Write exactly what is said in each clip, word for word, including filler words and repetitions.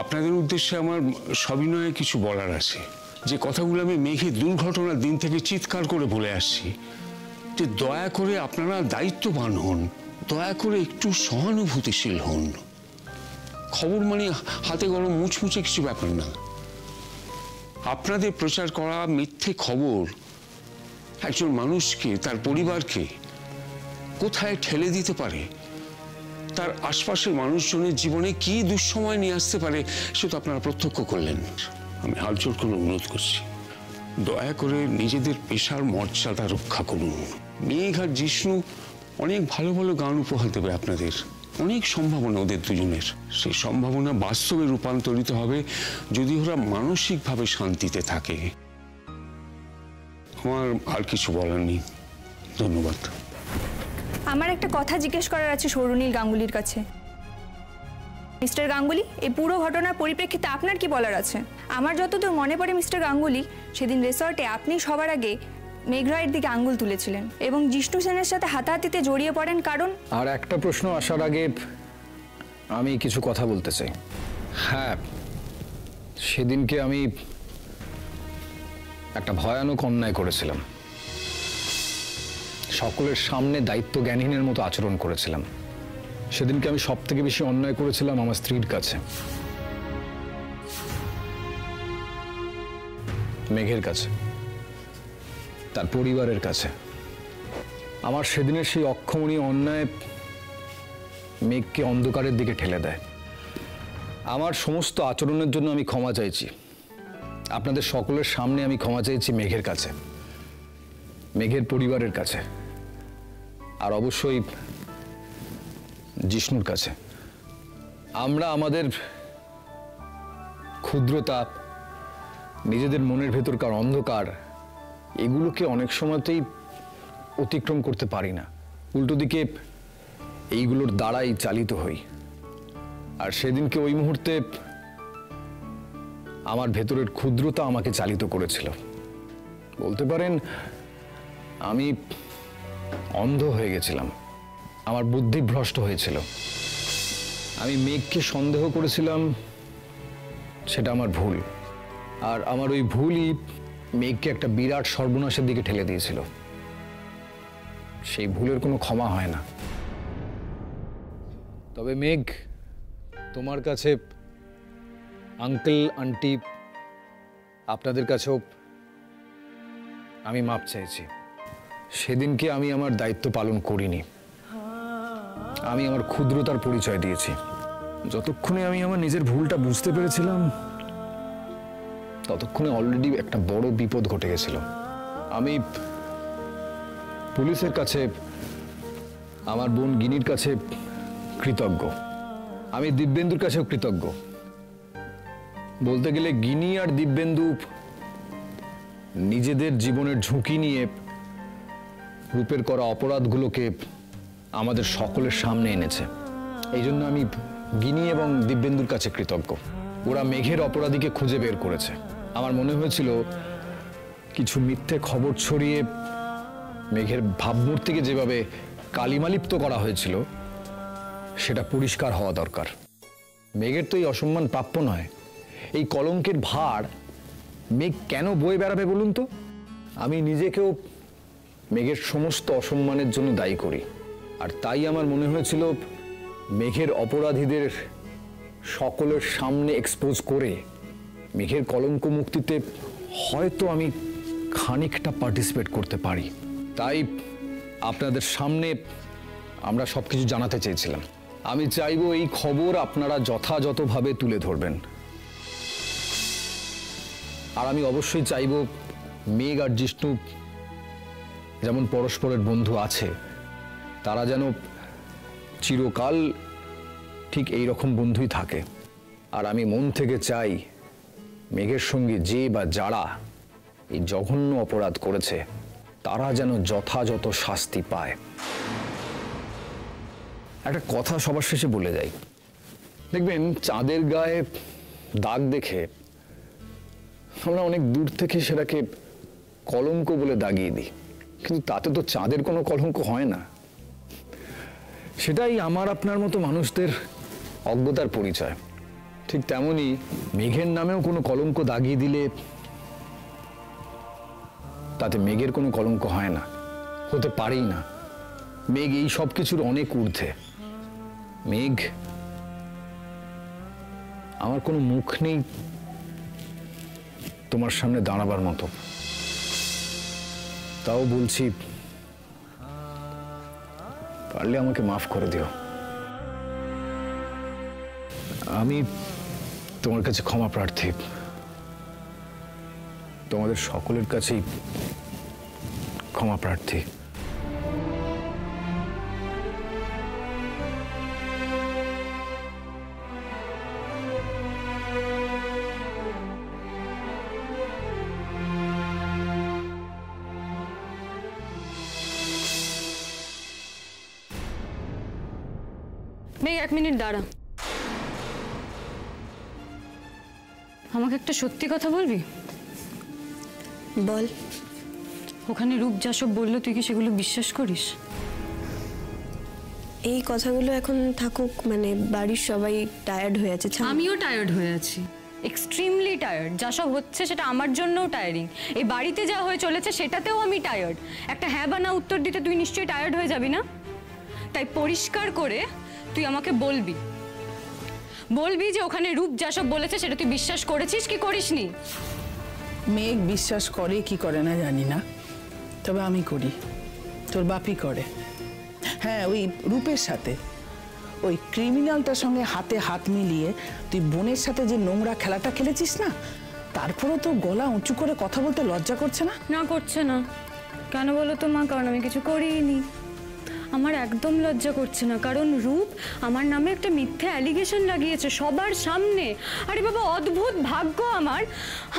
আপনাদের উদ্দেশ্যে আমার সবিনয়ে কিছু বলার আছে। যে কথাগুলো আমি মেঘে দুর্ঘটনার দিন থেকে চিৎকার করে বলে আসছি, যে দয়া করে আপনারা দায়িত্ববান হন, দয়া করে একটু সহানুভূতিশীল হন। খবর মানে হাতে গরম মুছমুছে কিছু ব্যাপার না। আপনাদের প্রচার করা মিথ্যে খবর একজন মানুষকে, তার পরিবারকে কোথায় ঠেলে দিতে পারে, তার আশপাশের মানুষজনের জীবনে কি দুঃসময় নিয়ে আসতে পারে, সে তো আপনারা প্রত্যক্ষ করলেন। আমি হাল জোর করে অনুরোধ করছি, দয়া করে নিজেদের পেশার মর্যাদা রক্ষা করুন। মেঘ আর জিষ্ণু অনেক ভালো ভালো গান উপহার দেবে আপনাদের, অনেক সম্ভাবনা ওদের দুজনের। সেই সম্ভাবনা বাস্তবে রূপান্তরিত হবে যদি ওরা মানসিকভাবে শান্তিতে থাকে। আমার আর কিছু বলার নেই, ধন্যবাদ। আমার একটা কথা জিজ্ঞেস করার আছে সৌরনীল গাঙ্গুলির কাছে। মিস্টার গাঙ্গুলি, এই পুরো ঘটনার পরিপ্রেক্ষিতে আপনার কি বলার আছে? আমার যতদূর মনে পড়ে মিস্টার গাঙ্গুলি, সেদিন রিসর্টে আপনি সবার আগে মেঘরায়ের দিকে আঙ্গুল তুলেছিলেন এবং জিষ্ণু সেনের সাথে হাতাহাতিতে জড়িয়ে পড়েন। কারণ আর একটা প্রশ্ন আসার আগে আমি কিছু কথা বলতে চাই। হ্যাঁ, সেদিনকে আমি একটা ভয়ানক অন্যায় করেছিলাম, সকলের সামনে দায়িত্ব জ্ঞানহীনের মতো আচরণ করেছিলাম। সেদিনকে আমি সব থেকে বেশি অন্যায় করেছিলাম আমার স্ত্রীর কাছে, মেঘের কাছে, তার পরিবারের কাছে। আমার সেদিনের সেই অক্ষমণীয় অন্যায় মেঘকে অন্ধকারের দিকে ঠেলে দেয়। আমার সমস্ত আচরণের জন্য আমি ক্ষমা চাইছি, আপনাদের সকলের সামনে আমি ক্ষমা চাইছি, মেঘের কাছে, মেঘের পরিবারের কাছে, আর অবশ্যই জিষ্ণুর কাছে। আমরা আমাদের ক্ষুদ্রতা, নিজেদের মনের ভেতরকার অন্ধকার, এগুলোকে অনেক সময়তেই অতিক্রম করতে পারি না, উল্টো দিকে এইগুলোর দ্বারাই চালিত হই। আর সেদিনকে ওই মুহূর্তে আমার ভেতরের ক্ষুদ্রতা আমাকে চালিত করেছিল। বলতে পারেন আমি অন্ধ হয়ে গেছিলাম, আমার বুদ্ধি ভ্রষ্ট হয়েছিল। আমি মেঘকে সন্দেহ করেছিলাম, সেটা আমার ভুল, আর আমার ওই ভুলই মেঘকে একটা বিরাট সর্বনাশের দিকে ঠেলে দিয়েছিল। সেই ভুলের কোনো ক্ষমা হয় না। তবে মেঘ, তোমার কাছে, আঙ্কেল আন্টি, আপনাদের কাছেও আমি মাপ চাইছি। সেদিনকে আমি আমার দায়িত্ব পালন করিনি, আমি আমার ক্ষুদ্রতার পরিচয় দিয়েছি। যতক্ষণে আমি আমার নিজের ভুলটা বুঝতে পেরেছিলাম, ততক্ষণে অলরেডি একটা বড় বিপদ ঘটে গেছিল। আমি পুলিশের কাছে, আমার বোন গিনির কাছে কৃতজ্ঞ, আমি দিব্যেন্দুর কাছেও কৃতজ্ঞ। বলতে গেলে গিনি আর দিব্যেন্দু নিজেদের জীবনের ঝুঁকি নিয়ে রূপের করা অপরাধগুলোকে আমাদের সকলের সামনে এনেছে। এই জন্য আমি গিনি এবং দিব্যেন্দুর কাছে কৃতজ্ঞ। ওরা মেঘের অপরাধীকে খুঁজে বের করেছে। আমার মনে হয়েছিল কিছু মিথ্যে খবর ছড়িয়ে মেঘের ভাবমূর্তিকে যেভাবে কালিমালিপ্ত করা হয়েছিল, সেটা পরিষ্কার হওয়া দরকার। মেঘের তো এই অসম্মান প্রাপ্য নয়। এই কলঙ্কের ভার মেঘ কেন বয়ে বেড়াবে বলুন তো? আমি নিজেকেও মেঘের সমস্ত অসম্মানের জন্য দায়ী করি, আর তাই আমার মনে হয়েছিল মেঘের অপরাধীদের সকলের সামনে এক্সপোজ করে মেঘের কলঙ্ক মুক্তিতে হয়তো আমি খানিকটা পার্টিসিপেট করতে পারি। তাই আপনাদের সামনে আমরা সব কিছু জানাতে চেয়েছিলাম। আমি চাইব এই খবর আপনারা যথাযথভাবে তুলে ধরবেন, আর আমি অবশ্যই চাইব মেঘ আর জিষ্ণু যেমন পরস্পরের বন্ধু আছে, তারা যেন চিরকাল ঠিক এই রকম বন্ধুই থাকে। আর আমি মন থেকে চাই মেঘের সঙ্গে যে বা যারা এই জঘন্য অপরাধ করেছে, তারা যেন যথাযথ শাস্তি পায়। একটা কথা সবার শেষে বলে যাই, দেখবেন চাঁদের গায়ে দাগ দেখে আমরা অনেক দূর থেকে সেটাকে কলঙ্ক বলে দাগিয়ে দিই, কিন্তু তাতে তো চাঁদের কোনো কলঙ্ক হয় না। সেটাই আমার আপনার মতো মানুষদের অজ্ঞতার পরিচয়। ঠিক তেমনি মেঘের নামেও কোনো কলঙ্ক দাগিয়ে দিলে তাতে মেঘের কোনো কলঙ্ক হয় না, হতে পারেই না। মেঘ এই সব কিছুর অনেক ঊর্ধ্বে। মেঘ আমার কোনো মুখ নেই তোমার সামনে দাঁড়াবার মতো, তাও বলছি পারলে আমাকে মাফ করে দিও। আমি তোমার কাছে ক্ষমা প্রার্থী, তোমাদের সকলের কাছেই ক্ষমা প্রার্থী। এক মিনিট দাঁড়া, আমাকে একটা সত্যি কথা বলবি? বল। ওখানে রূপ যা সব বললো তুই কি সেগুলো বিশ্বাস করিস? এই কথাগুলো এখন থাকুক, মানে বাড়ির সবাই টায়ার্ড হয়ে আছে। আমিও টায়ার্ড হয়ে আছি, এক্সট্রিমলি টায়ার্ড। যা সব হচ্ছে সেটা আমার জন্যও টায়ারিং, এই বাড়িতে যা হয়ে চলেছে সেটাতেও আমি টায়ার্ড। একটা হ্যাঁ বা না উত্তর দিতে তুই নিশ্চয়ই টায়ার্ড হয়ে যাবি না? তাই পরিষ্কার করে তুই আমাকে বলবি, বলবি যে ওখানে রূপ যা সব বলেছে সেটা তুই বিশ্বাস করেছিস কি করিসনি? মেঘ বিশ্বাস করে কি করে না জানি না, তবে আমি করি, তোর বাপি করে। হ্যাঁ, ওই রূপের সাথে, ওই ক্রিমিনালটার সঙ্গে হাতে হাত মিলিয়ে তুই বোনের সাথে যে নোংরা খেলাটা খেলেছিস না, তারপরেও তোর গলা উঁচু করে কথা বলতে লজ্জা করছে না? না, করছে না। কেন বলো তো মা? কারণ আমি কিছু করিনি। আমার একদম লজ্জা করছে না, কারণ রূপ আমার নামে একটা মিথ্যে অ্যালিগেশন লাগিয়েছে সবার সামনে। আরে বাবা, অদ্ভুত ভাগ্য আমার,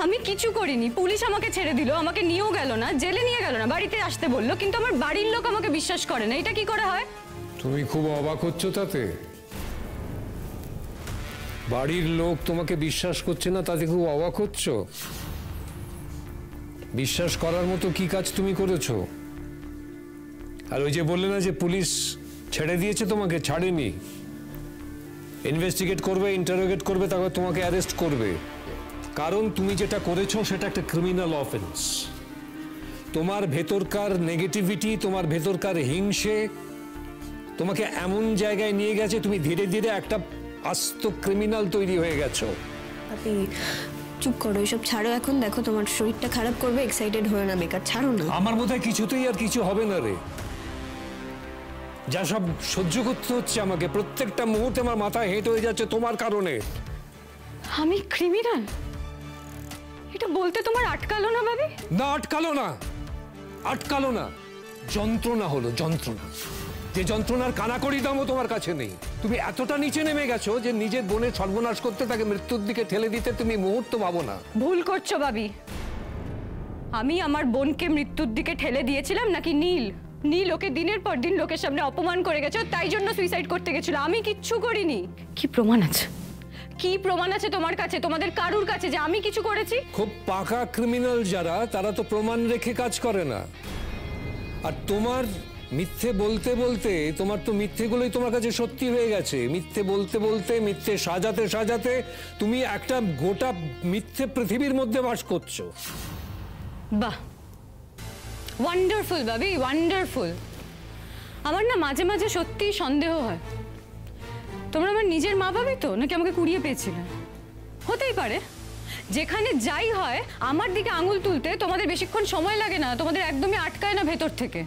আমি কিছু করিনি। পুলিশ আমাকে ছেড়ে দিল, আমাকে নিয়েও গেল না, জেলে নিয়ে গেল না, বাড়িতে আসতে বললো, কিন্তু আমার বাড়ির লোক আমাকে বিশ্বাস করে না। এটা কি করে হয়? তুমি খুব অবাক হচ্ছ তাতে? বাড়ির লোক তোমাকে বিশ্বাস করছে না তাতে খুব অবাক হচ্ছ? বিশ্বাস করার মতো কি কাজ তুমি করেছো? আর ওই যে বললে না যে পুলিশ ছেড়ে দিয়েছে তোমাকে? ছাড়েনি, ইনভেস্টিগেট করবে, ইন্টারোগেট করবে, তারপর তোমাকে অ্যারেস্ট করবে। কারণ তুমি যেটা করেছো সেটা একটা ক্রিমিনাল অফেন্স। তোমার ভেতরকার নেগেটিভিটি, তোমার ভেতরকার হিংসে তোমাকে এমন জায়গায় নিয়ে গেছে তুমি ধীরে ধীরে একটা আস্ত ক্রিমিনাল তৈরি হয়ে গেছো। চুপ করো, এসব ছাড়ো। এখন দেখো তোমার শরীরটা খারাপ করবে, এক্সাইটেড হয়ে না বেকার, ছাড়ো না। আমার বোধহয় কিছুতেই আর কিছু হবে না রে। যা সব সহ্য করতে হচ্ছে আমাকে, প্রত্যেকটা মুহূর্তে আমার মাথা হেঁট হয়ে যাচ্ছে তোমার কারণে। আমি ক্রিমিনাল এটা বলতে তোমার আটকালো না ভাবি? না, আটকালো না, আটকালো না, যন্ত্রণা হলো, যন্ত্রণা। যে যন্ত্রণার কানাকড়ি দামও তোমার কাছে নেই। তুমি এতটা নিচে নেমে গেছো যে নিজের বোনের সর্বনাশ করতে, তাকে মৃত্যুর দিকে ঠেলে দিতে তুমি মুহূর্ত ভাবো না। ভুল করছো ভাবি। আমি আমার বোনকে মৃত্যুর দিকে ঠেলে দিয়েছিলাম নাকি নীল? নীল ওকে দিনের পর দিন লোকের সামনে অপমান করে গেছে, তাই জন্য সুইসাইড করতে গেছিল। আমি কিচ্ছু করিনি। কি প্রমাণ আছে? কি প্রমাণ আছে তোমার কাছে, তোমাদের কারুর কাছে, যে আমি কিছু করেছি? খুব পাকা ক্রিমিনাল যারা, তারা তো প্রমাণ রেখে কাজ করে না। আর তোমার মিথ্যে বলতে বলতে, তোমার তো মিথ্যেগুলোই তোমার কাছে সত্যি হয়ে গেছে। মিথ্যে বলতে বলতে, মিথ্যে সাজাতে সাজাতে তুমি একটা গোটা মিথ্যে পৃথিবীর মধ্যে বাস করছো। বাহ, ওয়ান্ডারফুল বাবি, ওয়ান্ডারফুল। আমার না মাঝে মাঝে সত্যি সন্দেহ হয় তোমরা আমার নিজের মা ভাবি তো, নাকি আমাকে কুড়িয়ে পেয়েছিলে? হতেই পারে। যেখানে যাই হয় আমার দিকে আঙুল তুলতে তোমাদের বেশিক্ষণ সময় লাগে না, তোমাদের একদমই আটকায় না ভেতর থেকে।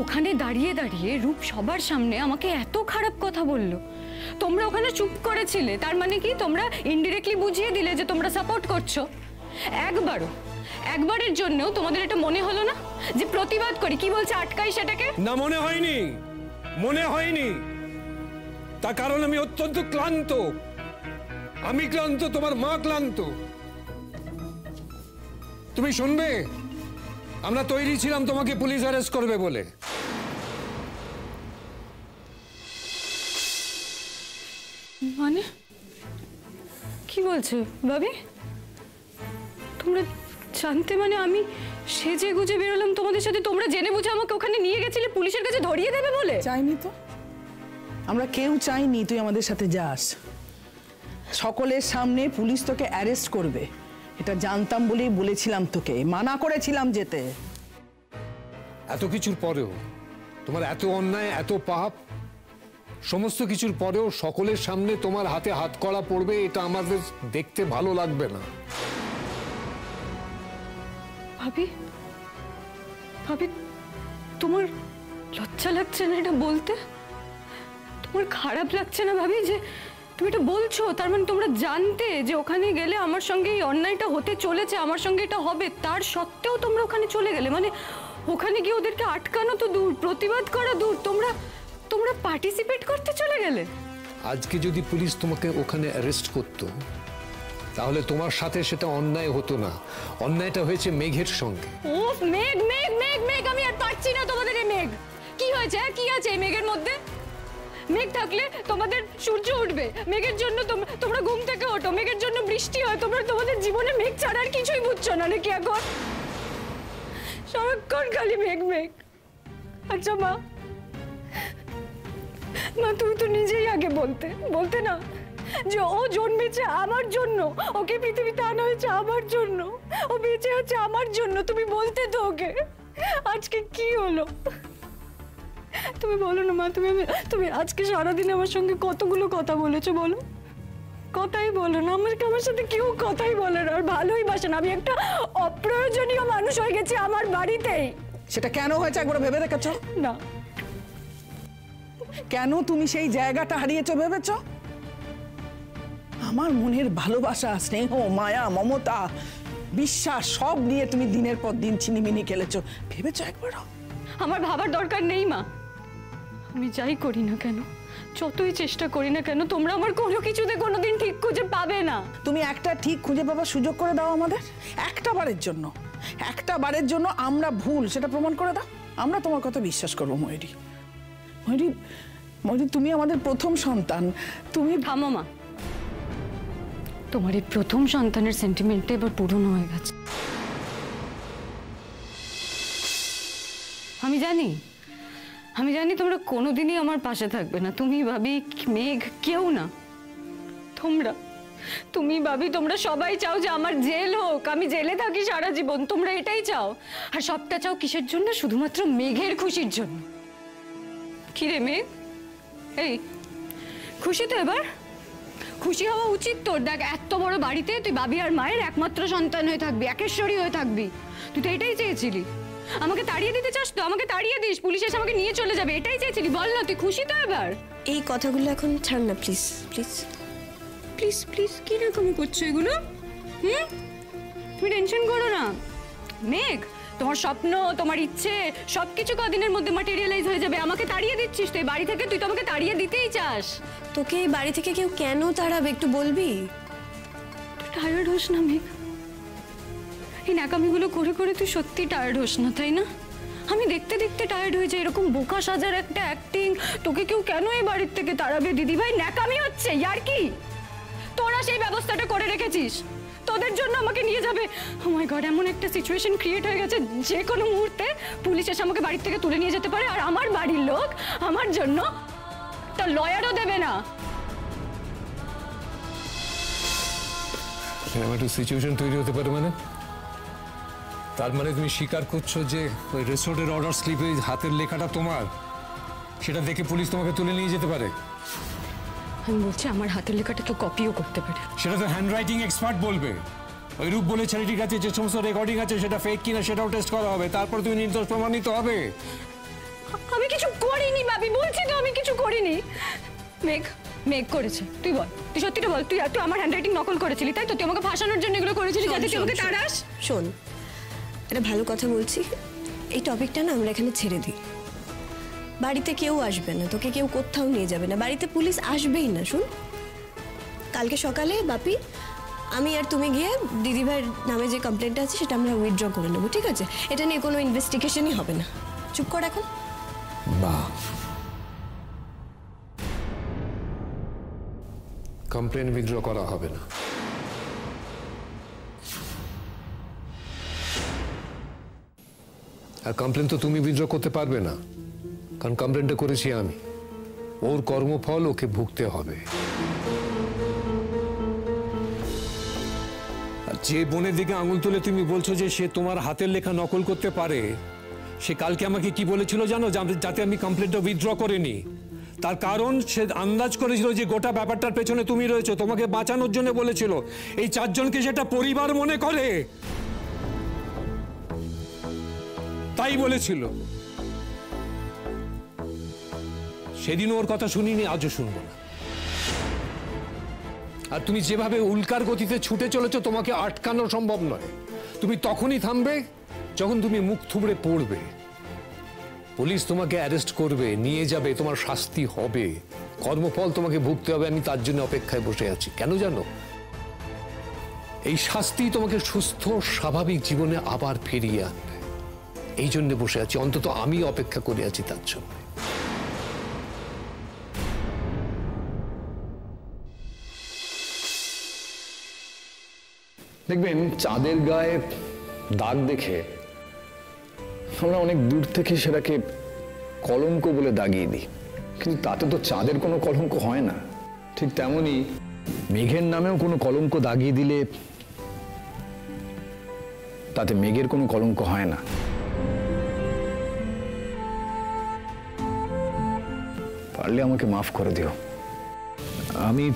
ওখানে দাঁড়িয়ে দাঁড়িয়ে রূপ সবার সামনে আমাকে এত খারাপ কথা বললো, তোমরা ওখানে চুপ করেছিলে। তার মানে কি তোমরা ইনডিরেক্টলি বুঝিয়ে দিলে যে তোমরা সাপোর্ট করছো। একবারও, একবারের জন্য তোমাদের এটা মনে হলো না যে প্রতিবাদ করি, কি বলছে আটকাই সেটাকে? না, মনে হয়নি, মনে হয়নি। তার কারণ আমি অত্যন্ত ক্লান্ত। আমি ক্লান্ত, তোমার মা ক্লান্ত। তুমি শুনবে, আমরা তৈরি ছিলাম তোমাকে পুলিশ অ্যারেস্ট করবে বলে। মানে কি বলছো ভাবি? তোমরা জানতে? মানে আমি সেজে গুজে বেরোলাম তোমাদের সাথে, তোমরা জেনে বুঝে আমাকে ওখানে নিয়ে গেছিলে পুলিশের কাছে ধরিয়ে দেবে বলে? চাইনি তো আমরা, কেউ চাইনি তুই আমাদের সাথে যাস। सकलेर सामने पुलिस तोके अरेस्ट करबे এটা জানতাম বলেই বলেছিলাম তোকে, মানা করেছিলাম যেতে। এত কিছুর পরেও তোমার এত অন্যায় এত পাপ সমস্ত কিছুর পরেও সকলের সামনে তোমার হাতে হাতকড়া পড়বে, এটা আমাদের দেখতে ভালো লাগবে না। ভাবি ভাবি তোমার লজ্জা লাগছে না এটা বলতে? তোমার খারাপ লাগছে না ভাবি যে তুমি এটা বলছো? তার মানে তোমরা জানতে যে ওখানে গেলে আমার সঙ্গে এই অন্যায়টা হতে চলেছে, আমার সঙ্গে এটা হবে, তার সত্ত্বেও তোমরা ওখানে চলে গেলে। মানে ওখানে গিয়ে ওদেরকে আটকানো তো দূর, প্রতিবাদ করা দূর, তোমরা তোমরা পার্টিসিপেট করতে চলে গেলে। আজকে যদি পুলিশ তোমাকে ওখানে অ্যারেস্ট করতো তাহলে তোমার সাথে সেটা অন্যায় হতো না, অন্যায়টা হয়েছে মেঘের সঙ্গে। উফ মেঘ মেঘ মেঘ মেঘ, আমি আর পাচ্ছি না তোমাদের এই মেঘ। কি হয়েছে, কি আছে এই মেঘের মধ্যে? মেঘ থাকলে তোমাদের সূর্য উঠবে, মেঘের জন্য তোমরা ঘুম থেকে ওঠো, মেঘের জন্য বৃষ্টি হয়, তোমরা তোমাদের জীবনে মেঘ ছাড়া আর কিছুই বুঝছো না নাকি? এখন সারাক্ষণ খালি মেঘ মেঘ। আচ্ছা মা, মা তুমি তো নিজেই আগে বলতে বলতে না যে ও জন্মেছে আমার জন্য, ওকে পৃথিবীতে আনা হয়েছে আমার জন্য, ও বেঁচে আছে আমার জন্য, তুমি বলতে তো ওকে। আজকে কি হলো তুমি বলো না মা। তুমি তুমি আজকে সারাদিন আমার সঙ্গে কতগুলো কথা বলেছো বলো, কথাই বলো না। আমাকে আমার সাথে কেউ কথাই বলে না, আর ভালোই বাসে না। আমি একটা অপ্রয়োজনীয় মানুষ হয়ে গেছি আমার বাড়িতেই। সেটা কেন হয়েছে একবার ভেবে দেখেছো? না। কেন তুমি সেই জায়গাটা হারিয়েছো ভেবেছো? আমার মনের ভালোবাসা, স্নেহ, মায়া, মমতা, বিশ্বাস সব নিয়ে তুমি দিনের পর দিন ছিনিমিনি খেলেছো, ভেবেছো একবার? আমার ভাবার দরকার নেই মা। আমি যাই করি না কেন, যতই চেষ্টা করি না কেন, তোমরা আমার কোনো কিছুতে কোনোদিন ঠিক খুঁজে পাবে না। তুমি একটা ঠিক খুঁজে পাওয়ার সুযোগ করে দাও আমাদের, একটা বারের জন্য, একটা বারের জন্য আমরা ভুল সেটা প্রমাণ করে দাও। আমরা তোমার কথা বিশ্বাস করবো ময়ূরী। ময়ূরী ময়ূরী তুমি আমাদের প্রথম সন্তান, তুমি। থামো মা, তোমার এই প্রথম সন্তানের সেন্টিমেন্টটা এবার পুরনো হয়ে গেছে। আমি জানি আমি জানি তোমরা কোনোদিনই আমার পাশে থাকবে না, তুমি ভাবি, মেঘ, কেউ না। তোমরা তুমি ভাবি তোমরা সবাই চাও যে আমার জেল হোক, আমি জেলে থাকি সারা জীবন, তোমরা এটাই চাও। আর সবটা চাও কিসের জন্য? শুধুমাত্র মেঘের খুশির জন্য। কি রে মেঘ, এই খুশি তো এবার খুশি হওয়া উচিত তোর। দেখ, এত বড় বাড়িতে তুই ভাবি আর মায়ের একমাত্র সন্তান হয়ে থাকবি, একেশ্বরী হয়ে থাকবি, তুই তো এটাই চেয়েছিলি। আমাকে তাড়িয়ে দিতে চাস তো? আমাকে তাড়িয়ে দিস, পুলিশ এসে আমাকে নিয়ে চলে যাবে, এটাই চাইছিলি। বল না তুই খুশি তো এবার? এই কথাগুলো এখন ছাড় না প্লিজ প্লিজ প্লিজ প্লিজ। কি রকম করছো এগুলো? হুম, তুমি টেনশন করো না মেঘ, তোমার স্বপ্ন, তোমার ইচ্ছে সবকিছু কদিনের মধ্যে ম্যাটেরিয়ালাইজ হয়ে যাবে। আমাকে তাড়িয়ে দিচ্ছিস তুই বাড়ি থেকে, তুই তো আমাকে তাড়িয়ে দিতেই চাস। তোকে এই বাড়ি থেকে কেউ কেন তাড়াবে একটু বলবি? তুই টায়ার্ড হোস না মেঘ, এই নাকামিগুলো করে করে তুই সত্যি টায়ার্ড হোস না, তাই না? আমি দেখতে দেখতে টায়ার্ড হয়ে যাই, এরকম বোকা সাজার একটা অ্যাক্টিং। তোকে কেউ কেন এই বাড়ির থেকে তাড়াবে দিদি ভাই? নাকামি হচ্ছে, ইয়ারকি, তোরা সেই ব্যবস্থাটা করে রেখেছিস, তোদের জন্য আমাকে নিয়ে যাবে। ও মাই গড, এমন একটা সিচুয়েশন ক্রিয়েট হয়ে গেছে যে কোনো মুহূর্তে পুলিশ এসে আমাকে বাড়ির থেকে তুলে নিয়ে যেতে পারে, আর আমার বাড়ির লোক আমার জন্য তার লয়ারও দেবে না। একটা সিচুয়েশন তৈরি হতে পারে মানে? তার মানে তুমি স্বীকার করছো যে ওই রিসোর্টের অর্ডার স্লিপে হাতের লেখাটা তোমার, সেটা দেখে পুলিশ তোমাকে তুলে নিয়ে যেতে পারে? আমি বলছি আমার হাতের লেখাটা তো কপিও করতে পারে, সেটা তো হ্যান্ডরাইটিং এক্সপার্ট বলবে। ওই রূপ বলে ছেলেটির কাছে যে সমস্ত রেকর্ডিং আছে সেটা ফেক কিনা সেটাও টেস্ট করা হবে, তারপর তুমি নির্দোষ প্রমাণিত হবে। আমি কিছু করিনি বাবি, বলছি তো আমি কিছু করিনি। মেঘ মেঘ করেছে, তুই বল, তুই সত্যিটা বল, তুই তুই আমার হ্যান্ডরাইটিং নকল করেছিলি তাই তো? তুই আমাকে ভাসানোর জন্য এগুলো করেছিলি যাতে তুই আমাকে তাড়াস। শোন, একটা ভালো কথা বলছি, এই টপিকটা না আমরা এখানে ছেড়ে দিই। বাড়িতে কেউ আসবে না, তোকে কেউ কোথাও নিয়ে যাবে না, বাড়িতে পুলিশ আসবেই না। শুন, কালকে সকালে বাপি, আমি আর তুমি গিয়ে দিদিভাইয়ের নামে যে কমপ্লেনটা আছে সেটা আমরা উইথড্র করে নেবো, ঠিক আছে? এটা নিয়ে কোনো ইনভেস্টিগেশনই হবে না। চুপ কর এখন। কমপ্লেন উইথড্র করা হবে না। আর কমপ্লেন তো তুমি উইথড্র করতে পারবে না, কারণ কমপ্লেনটা করেছি আমি, ওর কর্মফল ওকে ভুগতে হবে। जे बोनेर दिके आंगुल तुले तुमी बोलछो जे से तोमार हातेर लेखा नकल करते पारे से कालके आमाके कि बोलेछिलो जानो जाते आमी कमप्लेंटटा विथड्र करिनी तार कारण से अंदाज करेछिलो जे गोटा ब्यापारटार पेछने तुमी रयेछो तोमाके बाँचानोर जोन्नो बोलेछिलो एई चारजनके सेटा परिवार मने करे ताई बोलेछिलो सेदिन ओर कथा शुनिनी आजो शुनबो ना और तुम जेभावे उल्कार गतिते छूटे चलेछो तुम्हें आटकानो सम्भव नय तुम तखोनी थामबे जखन तुम मुख थुबड़े पड़बे पुलिस तुम्हें अरेस्ट करबे निये जाबे तुम्हार शास्ति होबे कर्मफल तुम्हें भुगते होबे आमि तार जन्य अपेक्षाय बसे आछि केन जानो एई शास्ति तुम्हें सुस्थ स्वाभाविक जीवने आबार फिरिये आनबे एई जन्य बसे आछि अंतत आमि अपेक्षा करे आछि तार जन्य देखें चाँदेर गाए दाग देखे हमें अनेक दूर थेके सेटाके कलंक बोले दागिए दी किन्तु ताते तो चाँदेर कोनो कलंक हय ना ठीक तेमनी मेघेर नामेओ कोनो कलंक दागिए दिले ताते मेघेर कोनो कलंक हय ना पारले आमाके माफ करे दिओ आमी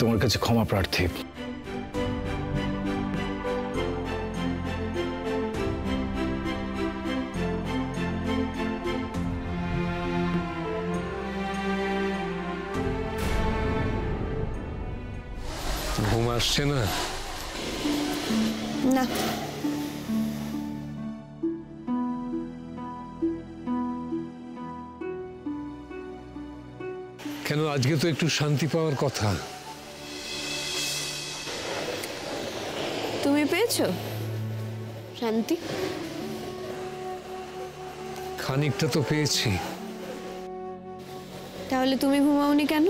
तोमार काछे क्षमा प्रार्थी ना ना क्यों आज के तो एक शांति पावार कथा तुम्हें पेयेछो शांति खानिकटा तो पेयेछि ताहले तुमी घुमाओनी केन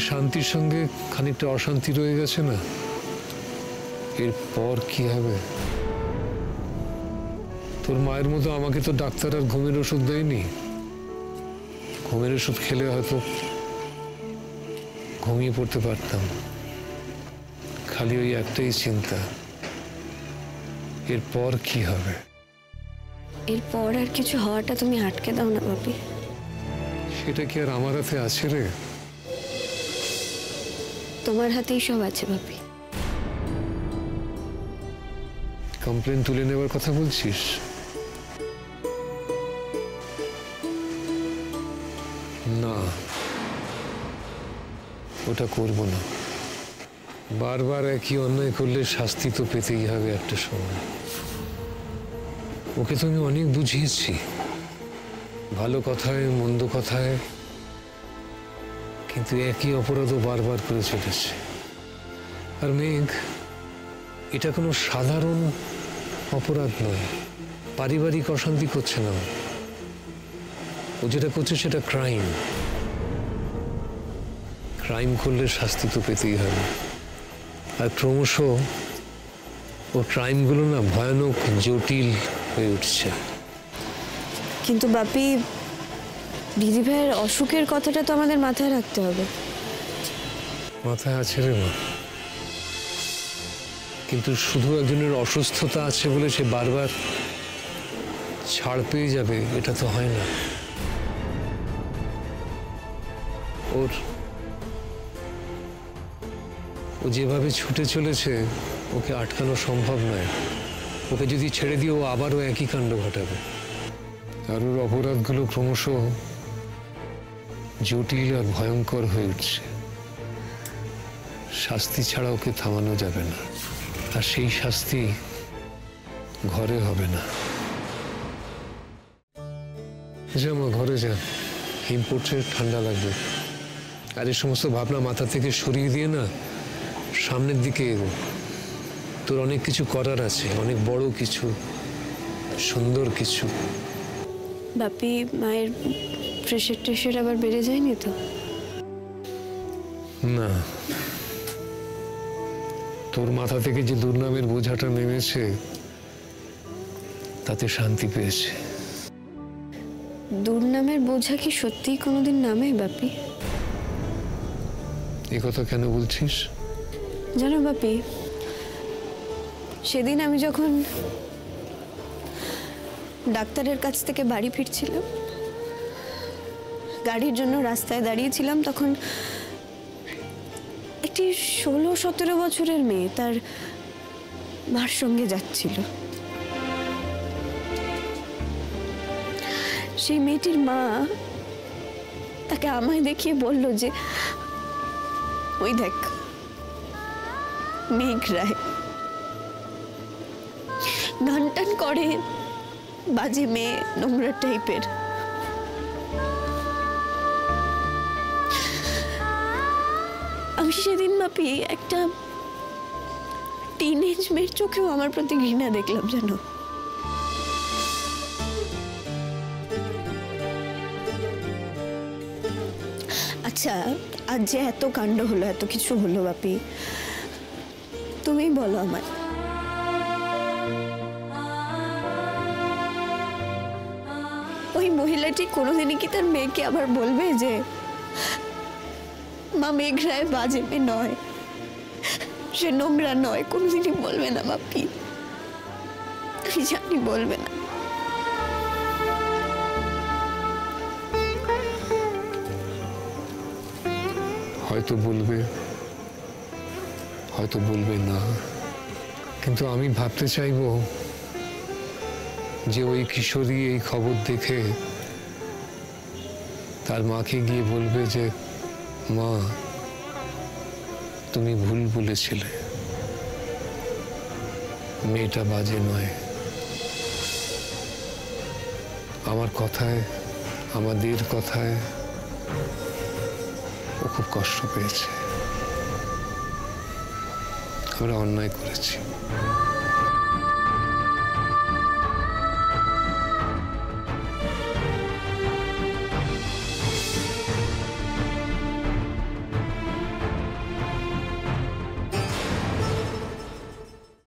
शांतिर संगे खानिकटा अशांति रये गेछे ना एरपर कि हबे तोर मायेर मतो आमाके तो डाक्तार आर घुमेर ओषुध देयनि घुमेर ओषुध खेले हयतो घुमिये पड़ते पारताम खाली ओई एकटाई चिंता एरपर कि हबे एरपर आर किछु हওয়াটা तुमि आटके दाओ ना बाबी सेटा कि आर आमार हाते आछे रे তোমার হাতেই সব আছে বাপি কমপ্লেইন তুলে নেবার কথা বলছিস না ওটা করব না বারবার একই অন্যায় করলে শাস্তি তো পেতেই হবে একটা সময় ওকে তো আমি অনেক বুঝিয়েছি ভালো কথায় মন্দ কথায় किन्तु एक ही अपराध बार बार करे चलेछे और मेघ एटा कोनो साधारण अपराध नय पारिवारिक अशांति करछे ना ओ जेटा करछे सेटा क्राइम क्राइम करले शास्ति तो पेतेई हबे और क्रमश ओ क्राइमगुलो ना भयानक जटिल हये उठछे किन्तु बापी दीदी भाई असुखेर कथाटा तो आमादेर माथाय राखते होबे माथाय आछे रे मा किन्तु शुधु एकजनेर असुस्थता आछे बोले से बारबार छाड़ पेये जाबे एटा तो हय ना ओर ओ जेभावे छूटे चलेछे ओके आटकानो सम्भव नय ओके जदि छेड़े दिओ ओ आबारो एकई काण्ड घटाबे और ओर अपराधगुलो क्रमश जटिल और भयंकर हो उठছে शास्ति छाड़ा ओके थामानो जाबे ना और सेई शास्ति घरे होबे ना जेमन घरे जा हिमपुटे ठंडा लागबे और एई समस्त भावना माथा थेके सरिये दिये ना सामनेर दिके एगो तोर अनेक किछु करार आछे अनेक बड़ो किछु सुंदर किछु बापी मायेर प्रेशर टेशर आबार बेड़े जायनि तो ना तोर माथा थेके जे दुर्नामेर बोझाटा नेमेछे ताते शांति पेयेछे दुर्नामेर बोझा कि सत्यिई कोनोदिन नामे बापी এই কথা কেন বলছিস? জানো বাপি, সেদিন আমি যখন ডাক্তারের কাছ থেকে বাড়ি ফিরছিলাম, গাড়ির জন্য রাস্তায় দাঁড়িয়েছিলাম, তখন একটি ষোলো সতেরো বছরের মেয়ে তার মার সঙ্গে যাচ্ছিল। সেই মেয়েটির মা তাকে আমায় দেখিয়ে বলল যে ওই দেখ মেঘ রায় গান টান করে, বাজে মেয়ে, নোংরা টাইপের। আমি সেদিন বাপি একটা টিনেজ মেয়ের চোখেও আমার প্রতি ঘৃণা দেখলাম জানো। আচ্ছা, আজ যে এত কাণ্ড হলো, এত কিছু হলো বাপি, তুমি বলো আমার, ওই মহিলাটি কোনোদিনই কি তার মেয়েকে আবার বলবে যে মা মেঘ রায় বাজে মেয়ে নয়, সে নোংরা নয়? কোনোদিনই বলবে না বাপি, আমি জানি বলবে না। হয়তো বলবে, হয়তো বলবে না, কিন্তু আমি ভাবতে চাইব যে ওই কিশোরী এই খবর দেখে তার মাকে গিয়ে বলবে যে মা তুমি ভুল বলেছিলে, মেয়েটা বাজে নয়। আমার কথায়, আমাদের কথায় ও খুব কষ্ট পেয়েছে, আমরা অন্যায় করেছি।